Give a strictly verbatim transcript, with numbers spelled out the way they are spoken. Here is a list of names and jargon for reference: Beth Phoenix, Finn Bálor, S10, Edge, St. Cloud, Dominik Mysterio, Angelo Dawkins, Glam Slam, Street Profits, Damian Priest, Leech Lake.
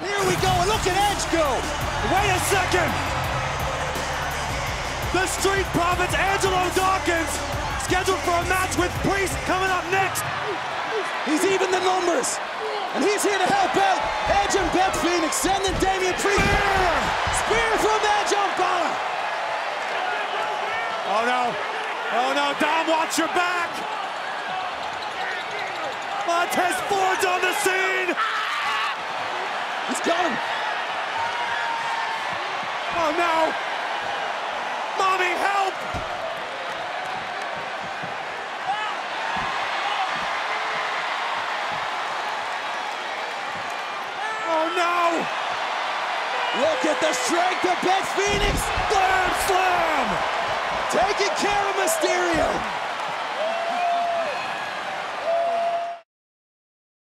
Here we go, and look at Edge go! Wait a second! The Street Profits, Angelo Dawkins, scheduled for a match with Priest coming up next! He's even the numbers, and he's here to help out Edge and Beth Phoenix, sending Damian Priest! Spear! Spear from Edge on Balor! Oh no, oh no, Dom, watch your back! Montez Ford's on the scene! He's got him! Oh no! Mommy, help! Oh no! Look at the strength of Beth Phoenix! Glam Slam! Taking care of Mysterio!